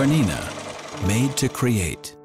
BERNINA, made to create.